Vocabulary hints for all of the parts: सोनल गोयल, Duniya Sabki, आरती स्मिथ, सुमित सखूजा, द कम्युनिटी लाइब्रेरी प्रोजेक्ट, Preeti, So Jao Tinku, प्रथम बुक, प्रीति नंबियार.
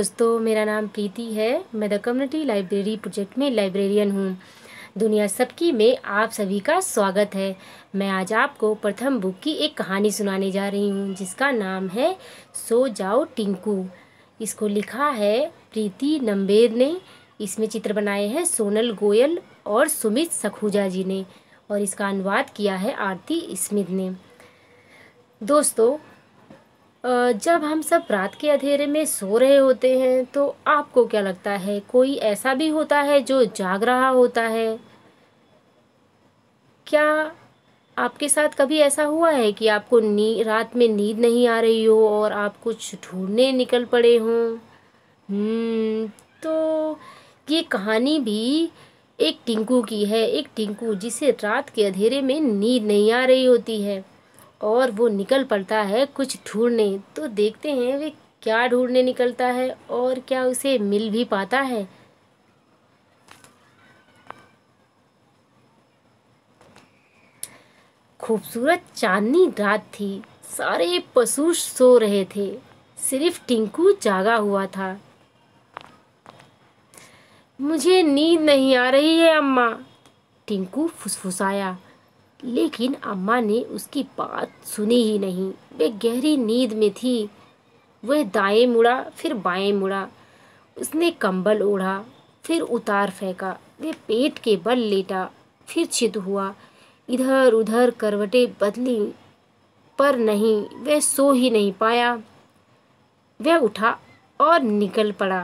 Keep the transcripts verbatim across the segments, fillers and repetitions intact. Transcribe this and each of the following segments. दोस्तों, मेरा नाम प्रीति है। मैं द कम्युनिटी लाइब्रेरी प्रोजेक्ट में लाइब्रेरियन हूँ। दुनिया सबकी में आप सभी का स्वागत है। मैं आज आपको प्रथम बुक की एक कहानी सुनाने जा रही हूँ जिसका नाम है सो जाओ टिंकू। इसको लिखा है प्रीति नंबियार ने। इसमें चित्र बनाए हैं सोनल गोयल और सुमित सखूजा जी ने और इसका अनुवाद किया है आरती स्मिथ ने। दोस्तों, जब हम सब रात के अंधेरे में सो रहे होते हैं तो आपको क्या लगता है, कोई ऐसा भी होता है जो जाग रहा होता है? क्या आपके साथ कभी ऐसा हुआ है कि आपको नी रात में नींद नहीं आ रही हो और आप कुछ ढूंढने निकल पड़े हों? हम्म तो ये कहानी भी एक टिंकू की है। एक टिंकू जिसे रात के अंधेरे में नींद नहीं आ रही होती है और वो निकल पड़ता है कुछ ढूंढने। तो देखते हैं वे क्या ढूंढने निकलता है और क्या उसे मिल भी पाता है। खूबसूरत चांदनी रात थी। सारे पशु सो रहे थे, सिर्फ टिंकू जागा हुआ था। मुझे नींद नहीं आ रही है अम्मा, टिंकू फुसफुसाया। लेकिन अम्मा ने उसकी बात सुनी ही नहीं। वह गहरी नींद में थी। वह दाएं मुड़ा फिर बाएं मुड़ा। उसने कंबल ओढ़ा फिर उतार फेंका। वह पेट के बल लेटा फिर चित हुआ। इधर उधर करवटें बदली पर नहीं, वह सो ही नहीं पाया। वह उठा और निकल पड़ा।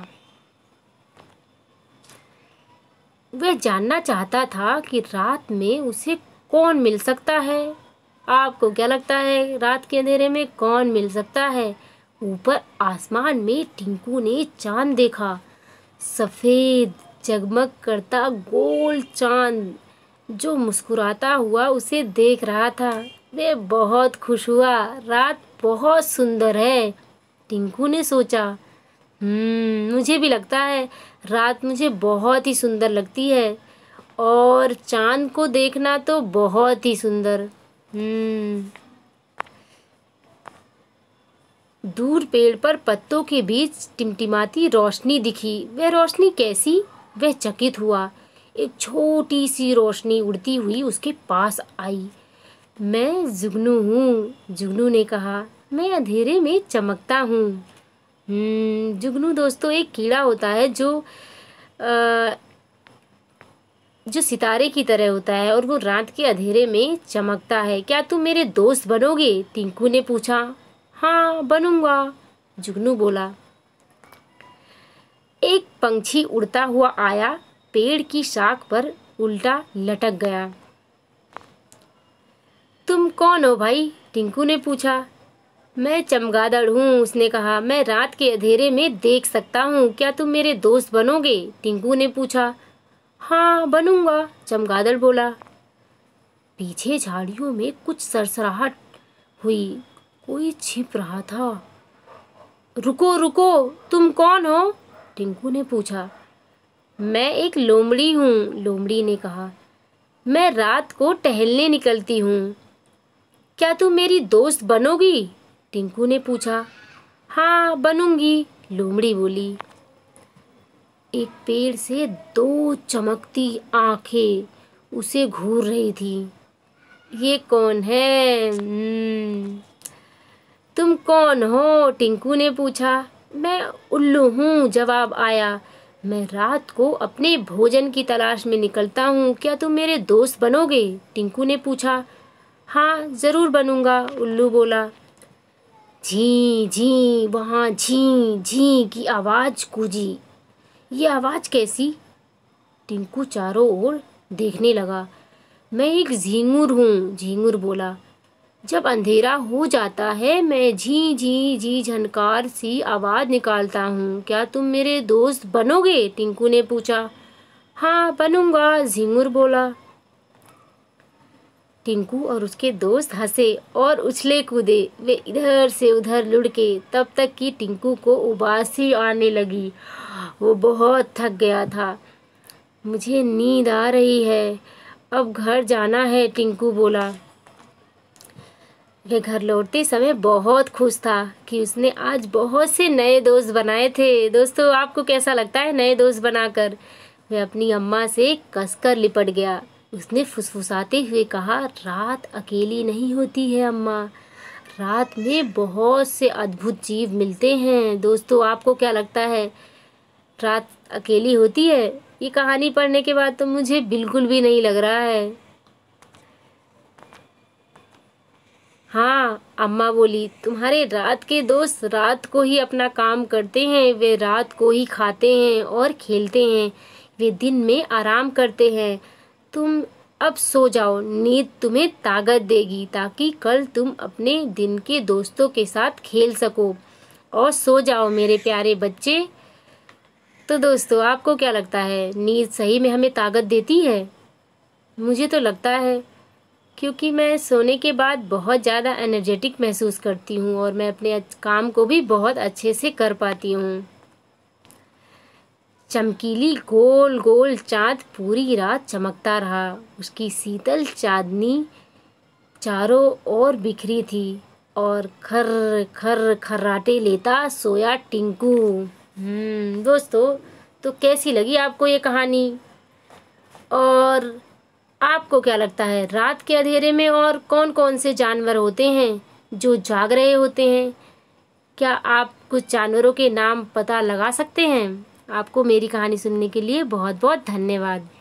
वह जानना चाहता था कि रात में उसे कौन मिल सकता है। आपको क्या लगता है, रात के अंधेरे में कौन मिल सकता है? ऊपर आसमान में टिंकू ने चांद देखा। सफ़ेद जगमग करता गोल चांद जो मुस्कुराता हुआ उसे देख रहा था। वह बहुत खुश हुआ। रात बहुत सुंदर है, टिंकू ने सोचा। हम्म मुझे भी लगता है रात मुझे बहुत ही सुंदर लगती है और चांद को देखना तो बहुत ही सुंदर। हम्म दूर पेड़ पर पत्तों के बीच टिमटिमाती रोशनी दिखी। वह रोशनी कैसी? वह चकित हुआ। एक छोटी सी रोशनी उड़ती हुई उसके पास आई। मैं जुगनू हूँ, जुगनू ने कहा। मैं अंधेरे में चमकता हूँ। हम्म जुगनू दोस्तों एक कीड़ा होता है जो आ, जो सितारे की तरह होता है और वो रात के अंधेरे में चमकता है। क्या तुम मेरे दोस्त बनोगे? टिंकू ने पूछा। हाँ बनूंगा, जुगनू बोला। एक पंछी उड़ता हुआ आया, पेड़ की शाख पर उल्टा लटक गया। तुम कौन हो भाई? टिंकू ने पूछा। मैं चमगादड़ हूँ, उसने कहा। मैं रात के अंधेरे में देख सकता हूँ। क्या तुम मेरे दोस्त बनोगे? टिंकू ने पूछा। हाँ बनूंगा, चमगादड़ बोला। पीछे झाड़ियों में कुछ सरसराहट हुई। कोई छिप रहा था। रुको रुको, तुम कौन हो? टिंकू ने पूछा। मैं एक लोमड़ी हूँ, लोमड़ी ने कहा। मैं रात को टहलने निकलती हूँ। क्या तुम मेरी दोस्त बनोगी? टिंकू ने पूछा। हाँ बनूंगी, लोमड़ी बोली। एक पेड़ से दो चमकती आंखें उसे घूर रही थी। ये कौन है? तुम कौन हो? टिंकू ने पूछा। मैं उल्लू हूँ, जवाब आया। मैं रात को अपने भोजन की तलाश में निकलता हूँ। क्या तुम मेरे दोस्त बनोगे? टिंकू ने पूछा। हाँ ज़रूर बनूंगा, उल्लू बोला। झीं झीं, वहाँ झीं झीं की आवाज़ गूंजी। यह आवाज़ कैसी? टिंकू चारों ओर देखने लगा। मैं एक झींगुर हूँ, झींगुर बोला। जब अंधेरा हो जाता है मैं झी झी झी झनकार सी आवाज़ निकालता हूँ। क्या तुम मेरे दोस्त बनोगे? टिंकू ने पूछा। हाँ बनूंगा, झींगुर बोला। टिंकू और उसके दोस्त हंसे और उछले कूदे। वे इधर से उधर लुढ़के तब तक कि टिंकू को उबास ही आने लगी। वो बहुत थक गया था। मुझे नींद आ रही है, अब घर जाना है, टिंकू बोला। वह घर लौटते समय बहुत खुश था कि उसने आज बहुत से नए दोस्त बनाए थे। दोस्तों, आपको कैसा लगता है नए दोस्त बनाकर? वह अपनी अम्मा से कसकर लिपट गया। उसने फुसफुसाते हुए कहा, रात अकेली नहीं होती है अम्मा, रात में बहुत से अद्भुत जीव मिलते हैं। दोस्तों, आपको क्या लगता है, रात अकेली होती है? ये कहानी पढ़ने के बाद तो मुझे बिल्कुल भी नहीं लग रहा है। हाँ, अम्मा बोली, तुम्हारे रात के दोस्त रात को ही अपना काम करते हैं, वे रात को ही खाते हैं और खेलते हैं, वे दिन में आराम करते हैं। तुम अब सो जाओ, नींद तुम्हें ताकत देगी ताकि कल तुम अपने दिन के दोस्तों के साथ खेल सको, और सो जाओ मेरे प्यारे बच्चे। तो दोस्तों, आपको क्या लगता है, नींद सही में हमें ताकत देती है? मुझे तो लगता है, क्योंकि मैं सोने के बाद बहुत ज़्यादा एनर्जेटिक महसूस करती हूँ और मैं अपने काम को भी बहुत अच्छे से कर पाती हूँ। चमकीली गोल गोल चाँद पूरी रात चमकता रहा। उसकी शीतल चांदनी चारों ओर बिखरी थी और खर खर खर्राटे लेता सोया टिंकू। हम्म दोस्तों, तो कैसी लगी आपको ये कहानी? और आपको क्या लगता है, रात के अंधेरे में और कौन कौन से जानवर होते हैं जो जाग रहे होते हैं? क्या आप कुछ जानवरों के नाम पता लगा सकते हैं? आपको मेरी कहानी सुनने के लिए बहुत बहुत धन्यवाद।